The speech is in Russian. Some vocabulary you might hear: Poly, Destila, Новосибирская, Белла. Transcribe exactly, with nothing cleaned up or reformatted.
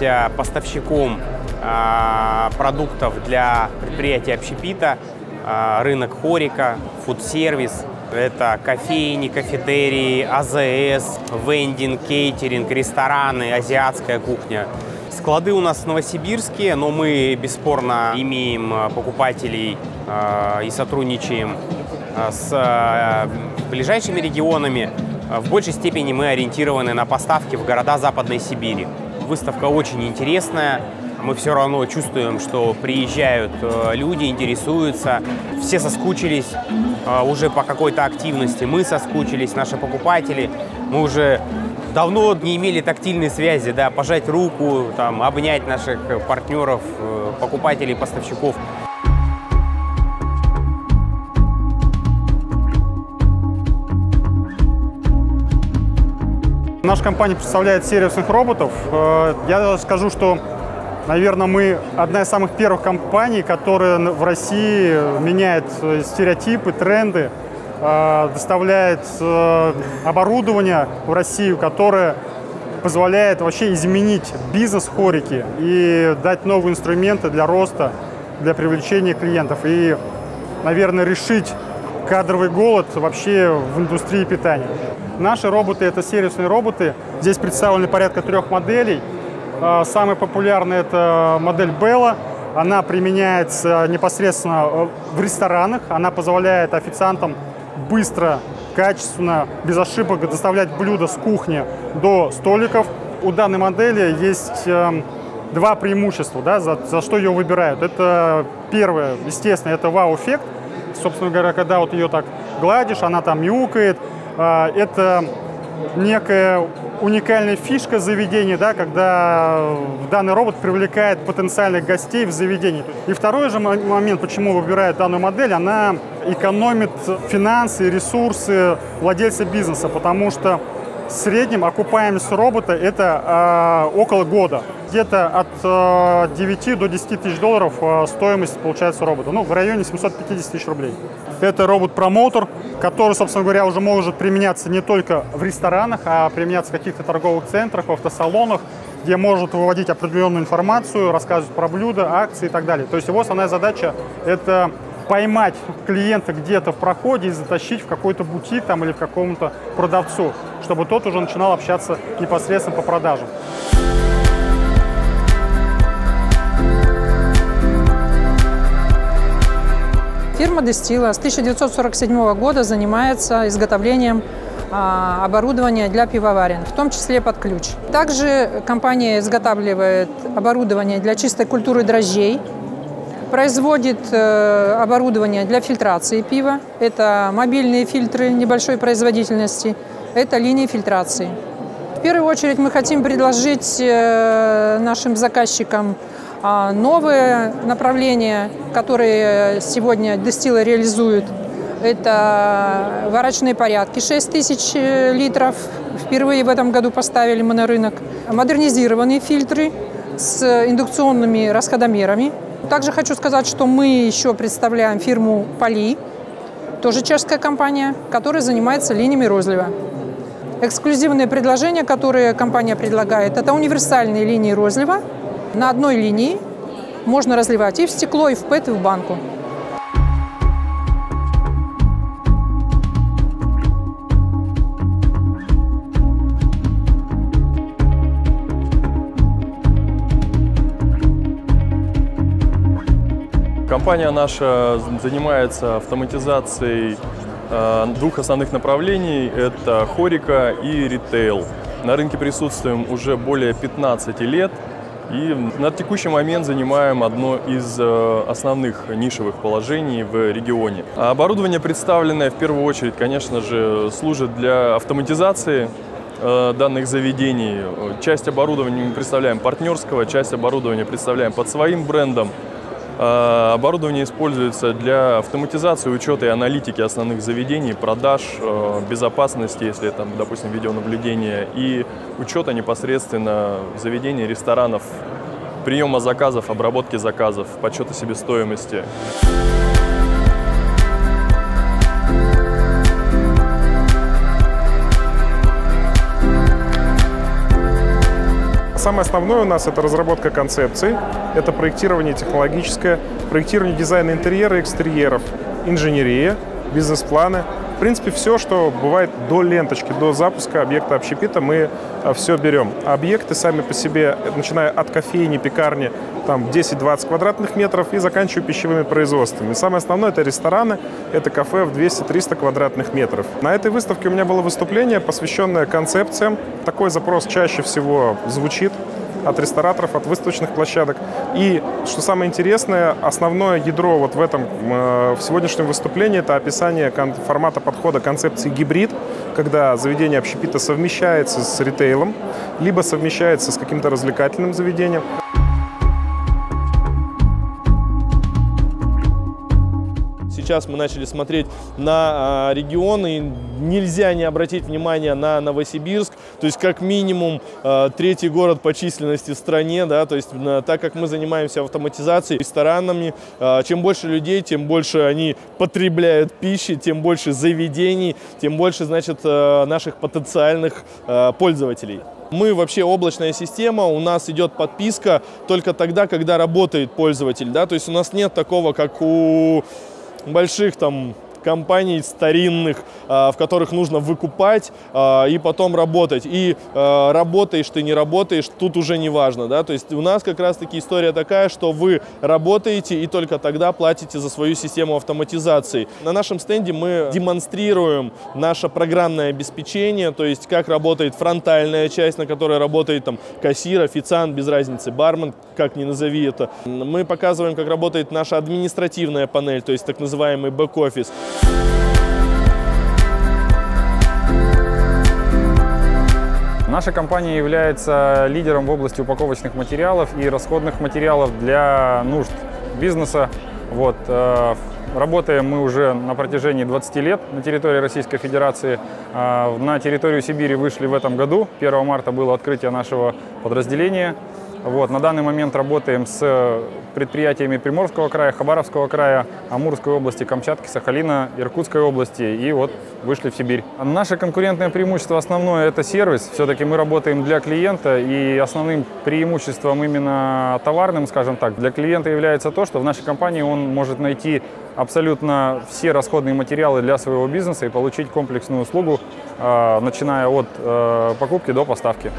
являемся поставщиком продуктов для предприятия общепита, рынок хорика, фудсервис. Это кофейни, кафетерии, АЗС, вендинг, кейтеринг, рестораны, азиатская кухня. Склады у нас новосибирские, но мы бесспорно имеем покупателей и сотрудничаем с ближайшими регионами. В большей степени мы ориентированы на поставки в города Западной Сибири. Выставка очень интересная. Мы все равно чувствуем, что приезжают люди, интересуются. Все соскучились уже по какой-то активности. Мы соскучились, наши покупатели. Мы уже давно не имели тактильной связи. Да, пожать руку, там, обнять наших партнеров, покупателей, поставщиков. Наша компания представляет сервисных роботов. Я скажу, что, наверное, мы одна из самых первых компаний, которая в России меняет стереотипы, тренды, доставляет оборудование в Россию, которое позволяет вообще изменить бизнес хорики и дать новые инструменты для роста, для привлечения клиентов и, наверное, решить кадровый голод вообще в индустрии питания. Наши роботы – это сервисные роботы. Здесь представлены порядка трех моделей. Самая популярная – это модель Белла. Она применяется непосредственно в ресторанах. Она позволяет официантам быстро, качественно, без ошибок доставлять блюда с кухни до столиков. У данной модели есть два преимущества, да, за, за что ее выбирают. Это первое, естественно, это вау-эффект. Собственно говоря, когда вот ее так гладишь, она там мяукает. Это некая уникальная фишка заведения, да, когда данный робот привлекает потенциальных гостей в заведении. И второй же момент, почему выбирают данную модель, она экономит финансы и ресурсы владельца бизнеса, потому что в среднем окупаемость робота – это э, около года. Где-то от э, девяти до десяти тысяч долларов э, стоимость получается робота. Ну, в районе семисот пятидесяти тысяч рублей. Это робот-промоутер, который, собственно говоря, уже может применяться не только в ресторанах, а применяться в каких-то торговых центрах, в автосалонах, где может выводить определенную информацию, рассказывать про блюда, акции и так далее. То есть его основная задача – это поймать клиента где-то в проходе и затащить в какой-то бутик там, или к какому-то продавцу, чтобы тот уже начинал общаться непосредственно по продажам. Фирма Destila с тысяча девятьсот сорок седьмого года занимается изготовлением оборудования для пивоварен, в том числе под ключ. Также компания изготавливает оборудование для чистой культуры дрожжей, производит оборудование для фильтрации пива. Это мобильные фильтры небольшой производительности, это линии фильтрации. В первую очередь мы хотим предложить нашим заказчикам новые направления, которые сегодня Destila реализует. Это варочные порядки шесть тысяч литров. Впервые в этом году поставили мы на рынок. Модернизированные фильтры с индукционными расходомерами. Также хочу сказать, что мы еще представляем фирму Poly, тоже чешская компания, которая занимается линиями розлива. Эксклюзивные предложения, которые компания предлагает, это универсальные линии розлива. На одной линии можно разливать и в стекло, и в пэт, и в банку. Компания наша занимается автоматизацией двух основных направлений – это хорика и ритейл. На рынке присутствуем уже более пятнадцати лет и на текущий момент занимаем одно из основных нишевых положений в регионе. Оборудование, представленное в первую очередь, конечно же, служит для автоматизации данных заведений. Часть оборудования мы представляем партнерского, часть оборудования представляем под своим брендом. Оборудование используется для автоматизации, учета и аналитики основных заведений, продаж, безопасности, если там, допустим, видеонаблюдение, и учета непосредственно заведений, ресторанов, приема заказов, обработки заказов, подсчета себестоимости. Самое основное у нас – это разработка концепций, это проектирование технологическое, проектирование дизайна интерьера и экстерьеров, инженерия, бизнес-планы. В принципе, все, что бывает до ленточки, до запуска объекта общепита, мы все берем. Объекты сами по себе, начиная от кофейни, пекарни, там десять-двадцать квадратных метров и заканчивая пищевыми производствами. И самое основное – это рестораны, это кафе в двести-триста квадратных метров. На этой выставке у меня было выступление, посвященное концепциям. Такой запрос чаще всего звучит от рестораторов, от выставочных площадок. И, что самое интересное, основное ядро вот в этом, в сегодняшнем выступлении – это описание формата подхода концепции гибрид, когда заведение общепита совмещается с ритейлом, либо совмещается с каким-то развлекательным заведением. Сейчас мы начали смотреть на регионы, нельзя не обратить внимания на Новосибирск, то есть как минимум третий город по численности в стране, да, то есть так как мы занимаемся автоматизацией, ресторанами, чем больше людей, тем больше они потребляют пищи, тем больше заведений, тем больше, значит, наших потенциальных пользователей. Мы вообще облачная система, у нас идет подписка только тогда, когда работает пользователь, да, то есть у нас нет такого, как у больших там компаний старинных, в которых нужно выкупать и потом работать. И работаешь ты, не работаешь, тут уже не важно. Да? То есть у нас как раз-таки история такая, что вы работаете и только тогда платите за свою систему автоматизации. На нашем стенде мы демонстрируем наше программное обеспечение, то есть как работает фронтальная часть, на которой работает там кассир, официант, без разницы, бармен, как ни назови это. Мы показываем, как работает наша административная панель, то есть так называемый бэк-офис. Наша компания является лидером в области упаковочных материалов и расходных материалов для нужд бизнеса. Вот. Работаем мы уже на протяжении двадцати лет на территории Российской Федерации. На территорию Сибири вышли в этом году. первого марта было открытие нашего подразделения. Вот, на данный момент работаем с предприятиями Приморского края, Хабаровского края, Амурской области, Камчатки, Сахалина, Иркутской области и вот вышли в Сибирь. Наше конкурентное преимущество основное – это сервис. Все-таки мы работаем для клиента, и основным преимуществом именно товарным, скажем так, для клиента является то, что в нашей компании он может найти абсолютно все расходные материалы для своего бизнеса и получить комплексную услугу, начиная от покупки до поставки.